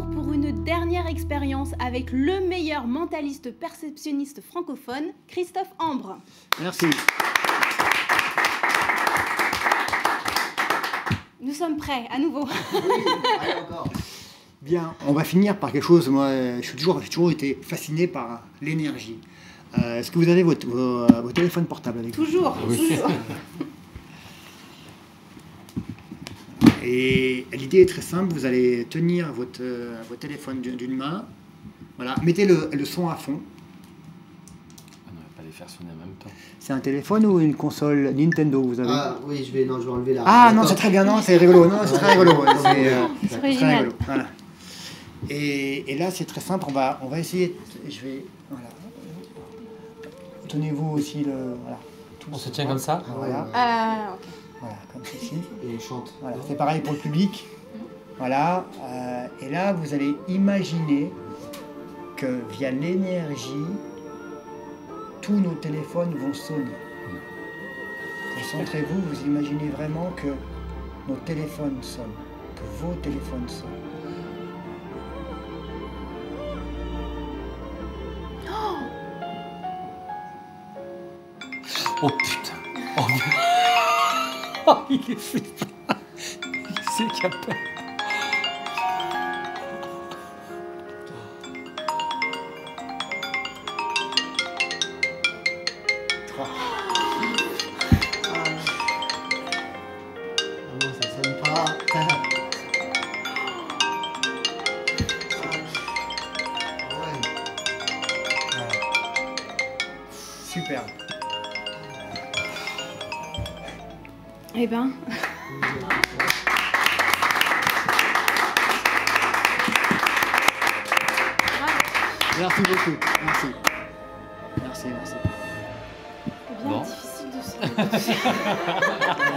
retour pour une dernière expérience avec le meilleur mentaliste perceptionniste francophone, Christophe Ambre. Merci. Nous sommes prêts, à nouveau. Oui, allez, encore. Bien, on va finir par quelque chose. Moi, j'ai toujours été fasciné par l'énergie. Est-ce que vous avez vos téléphones portables avec vous? Toujours, oui. Toujours. Et l'idée est très simple, vous allez tenir votre téléphone d'une main, voilà, mettez le son à fond. On ne va pas les faire sonner en même temps. C'est un téléphone ou une console Nintendo vous avez? Ah oui, je vais enlever la... Ah non, c'est très bien, non, c'est rigolo, non, c'est très rigolo. C'est rigolo, voilà. Et là, c'est très simple, on va essayer, je vais... Voilà. Tenez-vous aussi le... Voilà, tout on se tient comme ça? Voilà. Okay. Voilà, comme ceci. Et on chante. Voilà, c'est pareil pour le public. Voilà. Et là, vous allez imaginer que via l'énergie, tous nos téléphones vont sonner. Concentrez-vous, vous imaginez vraiment que nos téléphones sonnent, que vos téléphones sonnent. Oh putain! Oh putain! Oh, il est flippant. Il sait qu'il y a peur. Non, ça sonne pas. Super. Eh ben. Merci beaucoup. Merci. Merci, merci. C'est bien difficile de se...